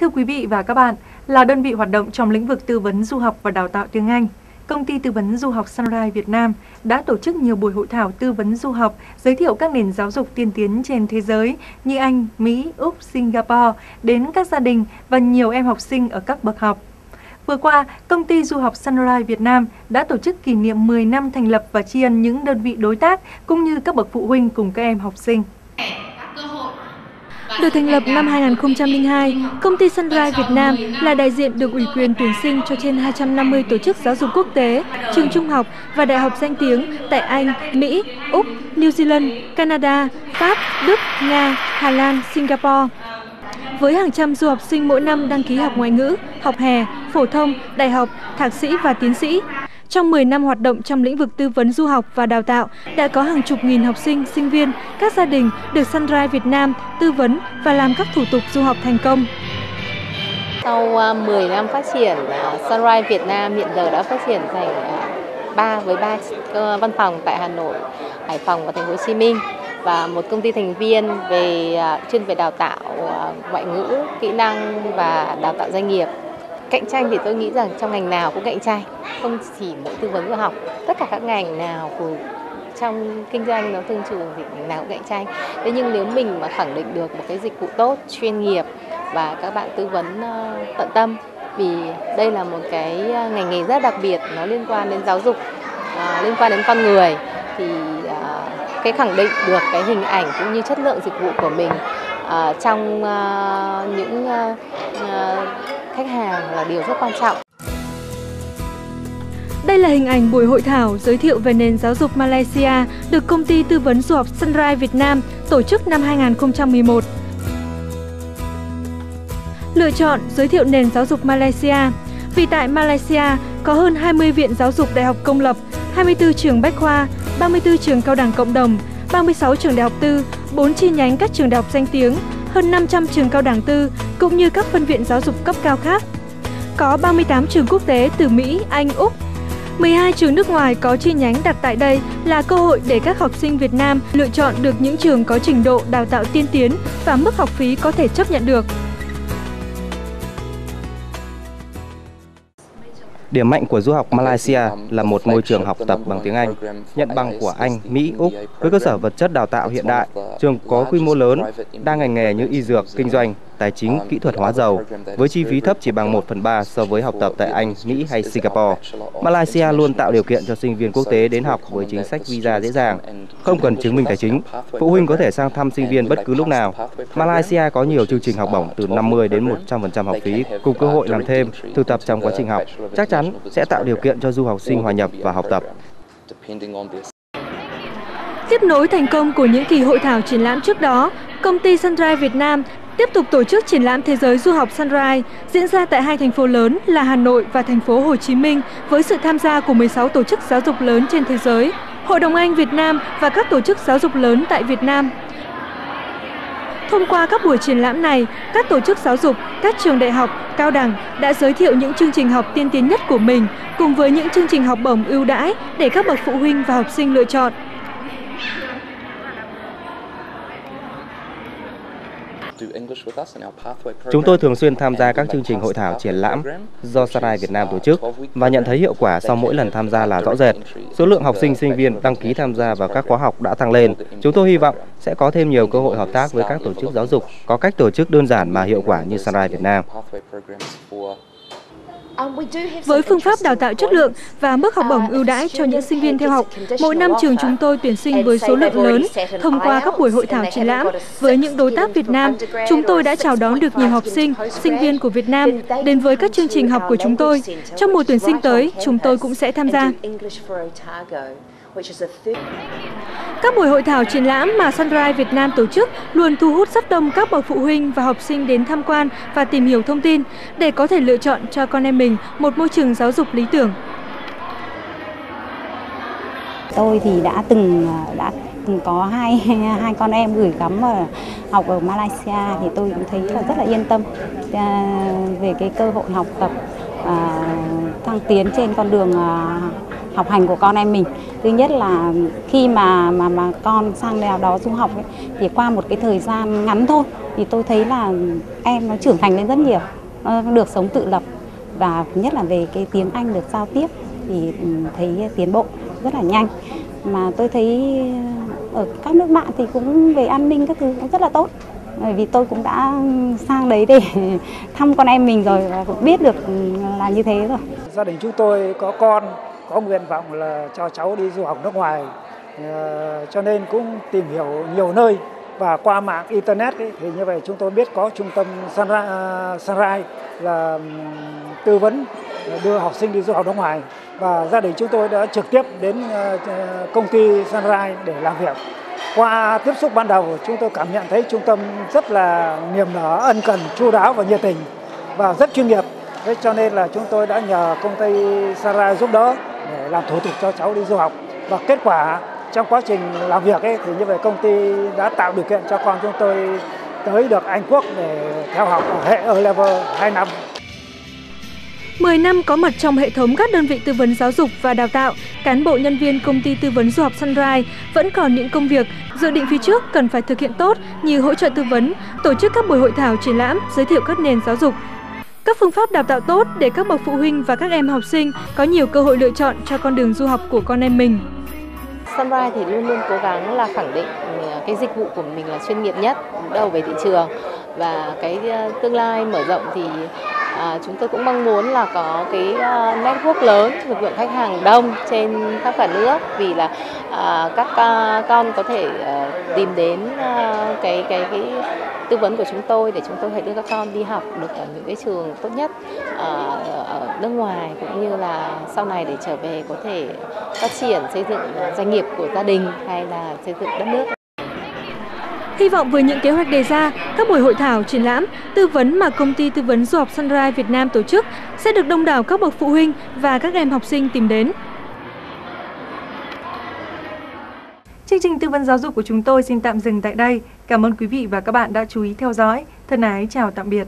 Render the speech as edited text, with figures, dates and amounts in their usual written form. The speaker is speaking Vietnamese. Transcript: Thưa quý vị và các bạn, là đơn vị hoạt động trong lĩnh vực tư vấn du học và đào tạo tiếng Anh, Công ty tư vấn du học Sunrise Việt Nam đã tổ chức nhiều buổi hội thảo tư vấn du học, giới thiệu các nền giáo dục tiên tiến trên thế giới như Anh, Mỹ, Úc, Singapore đến các gia đình và nhiều em học sinh ở các bậc học. Vừa qua, Công ty du học Sunrise Việt Nam đã tổ chức kỷ niệm 10 năm thành lập và tri ân những đơn vị đối tác cũng như các bậc phụ huynh cùng các em học sinh. Được thành lập năm 2002, Công ty Sunrise Việt Nam là đại diện được ủy quyền tuyển sinh cho trên 250 tổ chức giáo dục quốc tế, trường trung học và đại học danh tiếng tại Anh, Mỹ, Úc, New Zealand, Canada, Pháp, Đức, Nga, Hà Lan, Singapore. Với hàng trăm du học sinh mỗi năm đăng ký học ngoại ngữ, học hè, phổ thông, đại học, thạc sĩ và tiến sĩ. Trong 10 năm hoạt động trong lĩnh vực tư vấn du học và đào tạo, đã có hàng chục nghìn học sinh, sinh viên, các gia đình được Sunrise Việt Nam tư vấn và làm các thủ tục du học thành công. Sau 10 năm phát triển, Sunrise Việt Nam hiện giờ đã phát triển thành 3 văn phòng tại Hà Nội, Hải Phòng và Thành phố Hồ Chí Minh, và một công ty thành viên chuyên về đào tạo ngoại ngữ, kỹ năng và đào tạo doanh nghiệp. Cạnh tranh thì tôi nghĩ rằng trong ngành nào cũng cạnh tranh, không chỉ mỗi tư vấn du học, tất cả các ngành nào của trong kinh doanh nó tương trường thì ngành nào cũng cạnh tranh. Thế nhưng nếu mình mà khẳng định được một cái dịch vụ tốt, chuyên nghiệp và các bạn tư vấn tận tâm, vì đây là một cái ngành nghề rất đặc biệt, nó liên quan đến giáo dục, liên quan đến con người, thì cái khẳng định được cái hình ảnh cũng như chất lượng dịch vụ của mình trong những khách hàng là điều rất quan trọng. Đây là hình ảnh buổi hội thảo giới thiệu về nền giáo dục Malaysia được Công ty tư vấn du học Sunrise Việt Nam tổ chức năm 2011. Lựa chọn giới thiệu nền giáo dục Malaysia. Vì tại Malaysia có hơn 20 viện giáo dục đại học công lập, 24 trường bách khoa, 34 trường cao đẳng cộng đồng, 36 trường đại học tư, 4 chi nhánh các trường đại học danh tiếng, hơn 500 trường cao đẳng tư cũng như các phân viện giáo dục cấp cao khác. Có 38 trường quốc tế từ Mỹ, Anh, Úc. 12 trường nước ngoài có chi nhánh đặt tại đây là cơ hội để các học sinh Việt Nam lựa chọn được những trường có trình độ đào tạo tiên tiến và mức học phí có thể chấp nhận được. Điểm mạnh của du học Malaysia là một môi trường học tập bằng tiếng Anh, nhận bằng của Anh, Mỹ, Úc với cơ sở vật chất đào tạo hiện đại, trường có quy mô lớn, đa ngành nghề như y dược, kinh doanh, tài chính, kỹ thuật hóa dầu, với chi phí thấp chỉ bằng 1/3 so với học tập tại Anh, Mỹ hay Singapore. Malaysia luôn tạo điều kiện cho sinh viên quốc tế đến học với chính sách visa dễ dàng, không cần chứng minh tài chính, phụ huynh có thể sang thăm sinh viên bất cứ lúc nào. Malaysia có nhiều chương trình học bổng từ 50 đến 100% học phí, cùng cơ hội làm thêm, thực tập trong quá trình học, chắc chắn sẽ tạo điều kiện cho du học sinh hòa nhập và học tập. Tiếp nối thành công của những kỳ hội thảo triển lãm trước đó, Công ty Sunrise Việt Nam tiếp tục tổ chức triển lãm thế giới du học Sunrise diễn ra tại hai thành phố lớn là Hà Nội và Thành phố Hồ Chí Minh với sự tham gia của 16 tổ chức giáo dục lớn trên thế giới, Hội đồng Anh Việt Nam và các tổ chức giáo dục lớn tại Việt Nam. Thông qua các buổi triển lãm này, các tổ chức giáo dục, các trường đại học, cao đẳng đã giới thiệu những chương trình học tiên tiến nhất của mình cùng với những chương trình học bổng ưu đãi để các bậc phụ huynh và học sinh lựa chọn. Chúng tôi thường xuyên tham gia các chương trình hội thảo triển lãm do Sunrise Việt Nam tổ chức và nhận thấy hiệu quả sau mỗi lần tham gia là rõ rệt. Số lượng học sinh, sinh viên đăng ký tham gia vào các khóa học đã tăng lên. Chúng tôi hy vọng sẽ có thêm nhiều cơ hội hợp tác với các tổ chức giáo dục có cách tổ chức đơn giản mà hiệu quả như Sunrise Việt Nam. Với phương pháp đào tạo chất lượng và mức học bổng ưu đãi cho những sinh viên theo học, mỗi năm trường chúng tôi tuyển sinh với số lượng lớn. Thông qua các buổi hội thảo triển lãm với những đối tác Việt Nam, chúng tôi đã chào đón được nhiều học sinh, sinh viên của Việt Nam đến với các chương trình học của chúng tôi. Trong mùa tuyển sinh tới, chúng tôi cũng sẽ tham gia. Các buổi hội thảo triển lãm mà Sunrise Việt Nam tổ chức luôn thu hút rất đông các bậc phụ huynh và học sinh đến tham quan và tìm hiểu thông tin để có thể lựa chọn cho con em mình một môi trường giáo dục lý tưởng. Tôi thì đã từng có hai con em gửi gắm và học ở Malaysia, thì tôi cũng thấy là rất là yên tâm về cái cơ hội học tập, thăng tiến trên con đường học hành của con em mình. Thứ nhất là khi mà con sang đại học đó du học ấy, thì qua một cái thời gian ngắn thôi thì tôi thấy là em nó trưởng thành lên rất nhiều, nó được sống tự lập và nhất là về cái tiếng Anh được giao tiếp thì thấy tiến bộ rất là nhanh. Mà tôi thấy ở các nước bạn thì cũng về an ninh các thứ cũng rất là tốt. Bởi vì tôi cũng đã sang đấy để thăm con em mình rồi và cũng biết được là như thế rồi. Gia đình chúng tôi có con, có nguyện vọng là cho cháu đi du học nước ngoài. Cho nên cũng tìm hiểu nhiều nơi và qua mạng Internet ấy, thì như vậy chúng tôi biết có trung tâm Sunrise là tư vấn đưa học sinh đi du học nước ngoài. Và gia đình chúng tôi đã trực tiếp đến công ty Sunrise để làm việc. Qua tiếp xúc ban đầu, chúng tôi cảm nhận thấy trung tâm rất là niềm nở, ân cần, chu đáo và nhiệt tình và rất chuyên nghiệp. Thế cho nên là chúng tôi đã nhờ công ty Sunrise giúp đỡ để làm thủ tục cho cháu đi du học. Và kết quả trong quá trình làm việc ấy, thì như vậy công ty đã tạo điều kiện cho con chúng tôi tới được Anh Quốc để theo học ở hệ A-Level 2 năm. 10 năm có mặt trong hệ thống các đơn vị tư vấn giáo dục và đào tạo, cán bộ nhân viên công ty tư vấn du học Sunrise vẫn còn những công việc dự định phía trước cần phải thực hiện tốt như hỗ trợ tư vấn, tổ chức các buổi hội thảo triển lãm, giới thiệu các nền giáo dục. Các phương pháp đào tạo tốt để các bậc phụ huynh và các em học sinh có nhiều cơ hội lựa chọn cho con đường du học của con em mình. Sunrise thì luôn luôn cố gắng là khẳng định cái dịch vụ của mình là chuyên nghiệp nhất, đầu về thị trường, và cái tương lai mở rộng thì chúng tôi cũng mong muốn là có cái network lớn, lực lượng khách hàng đông trên khắp cả nước, vì là các con có thể tìm đến cái tư vấn của chúng tôi để chúng tôi hãy đưa các con đi học được ở những cái trường tốt nhất ở nước ngoài, cũng như là sau này để trở về có thể phát triển, xây dựng doanh nghiệp của gia đình hay là xây dựng đất nước. Hy vọng với những kế hoạch đề ra, các buổi hội thảo, triển lãm, tư vấn mà công ty tư vấn du học Sunrise Việt Nam tổ chức sẽ được đông đảo các bậc phụ huynh và các em học sinh tìm đến. Chương trình tư vấn giáo dục của chúng tôi xin tạm dừng tại đây. Cảm ơn quý vị và các bạn đã chú ý theo dõi. Thân ái chào tạm biệt.